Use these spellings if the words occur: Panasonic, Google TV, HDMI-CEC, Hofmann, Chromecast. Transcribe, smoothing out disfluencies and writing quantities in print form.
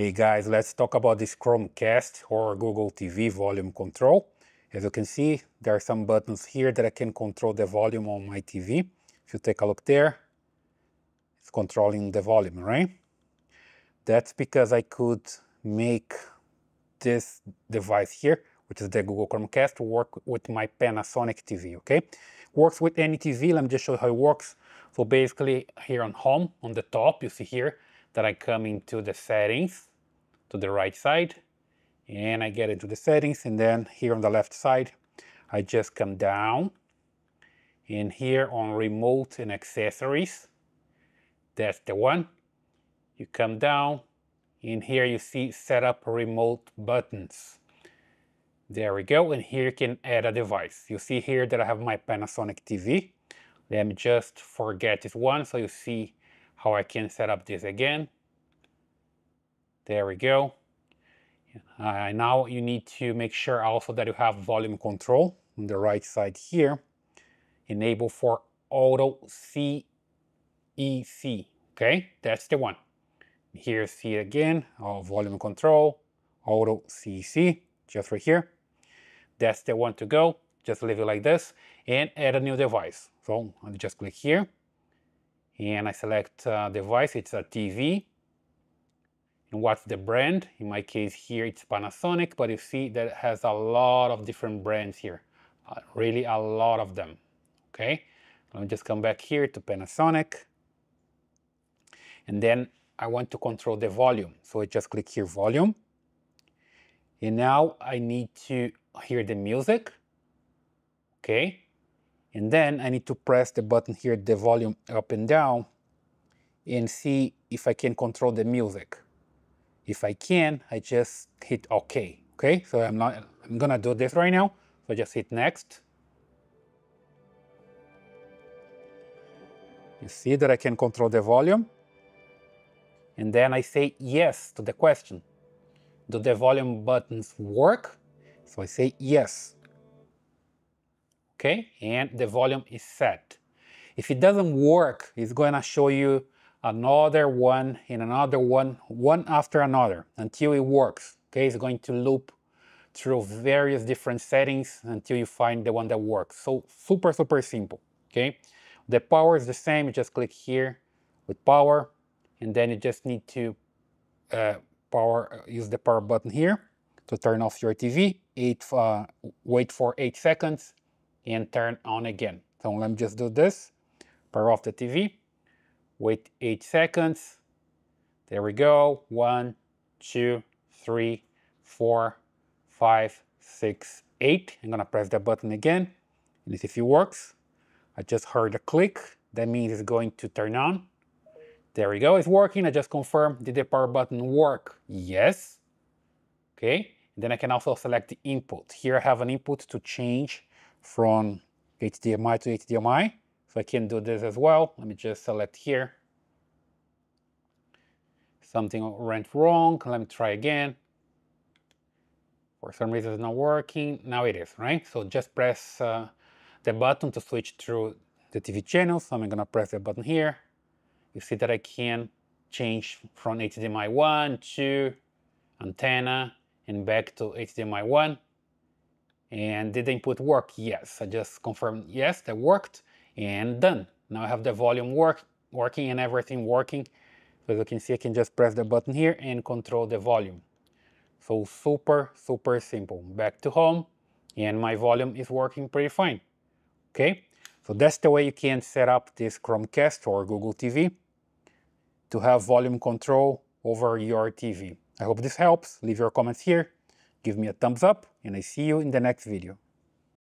Hey guys, let's talk about this Chromecast or Google TV volume control. As you can see, there are some buttons here that I can control the volume on my TV. If you take a look there, it's controlling the volume, right? That's because I could make this device here, which is the Google Chromecast, work with my Panasonic TV, okay? Works with any TV. Let me just show you how it works. So basically here on home, on the top, you see here that I come into the settings to the right side and I get into the settings, and then here on the left side, I just come down and here on remote and accessories, that's the one. You come down and here you see set up remote buttons. There we go, and here you can add a device. You see here that I have my Panasonic TV. Let me just forget this one so you see how I can set up this again. There we go. Now you need to make sure also that you have volume control on the right side here. Enable for auto CEC, okay? That's the one. Here you see it again, volume control, auto CEC, just right here. That's the one to go. Just leave it like this and add a new device. So I'll just click here and I select device. It's a TV. And what's the brand? In my case here, it's Panasonic, but you see that it has a lot of different brands here. Really a lot of them, okay? Let me just come back here to Panasonic. And then I want to control the volume. So I just click here, volume. And now I need to hear the music. Okay, and then I need to press the button here, the volume up and down, and see if I can control the music. If I can, I just hit OK. Okay, so I'm gonna do this right now. So I just hit next. You see that I can control the volume. And then I say yes to the question. Do the volume buttons work? So I say yes. Okay, and the volume is set. If it doesn't work, it's going to show you another one and another one, one after another, until it works. Okay, it's going to loop through various different settings until you find the one that works. So super, super simple. Okay, the power is the same. You just click here with power, and then you just need to use the power button here to turn off your TV. Wait for 8 seconds. And turn on again. So let me just do this, power off the TV, wait 8 seconds. There we go, 1, 2, 3, 4, 5, 6, 8. I'm gonna press that button again, and see if it works. I just heard a click, that means it's going to turn on. There we go, it's working. I just confirmed, did the power button work? Yes, okay. And then I can also select the input. Here I have an input to change from HDMI to HDMI, so I can do this as well. Let me just select here. Something went wrong, let me try again. For some reason it's not working, now it is, right? So just press the button to switch through the TV channel, so I'm gonna press the button here. You see that I can change from HDMI 1, 2, antenna, and back to HDMI 1. And did the input work? Yes, I just confirmed yes, that worked, and done. Now I have the volume working and everything working. So as you can see, I can just press the button here and control the volume. So super, super simple. Back to home, and my volume is working pretty fine. Okay, so that's the way you can set up this Chromecast or Google TV to have volume control over your TV. I hope this helps. Leave your comments here. Give me a thumbs up, and I see you in the next video.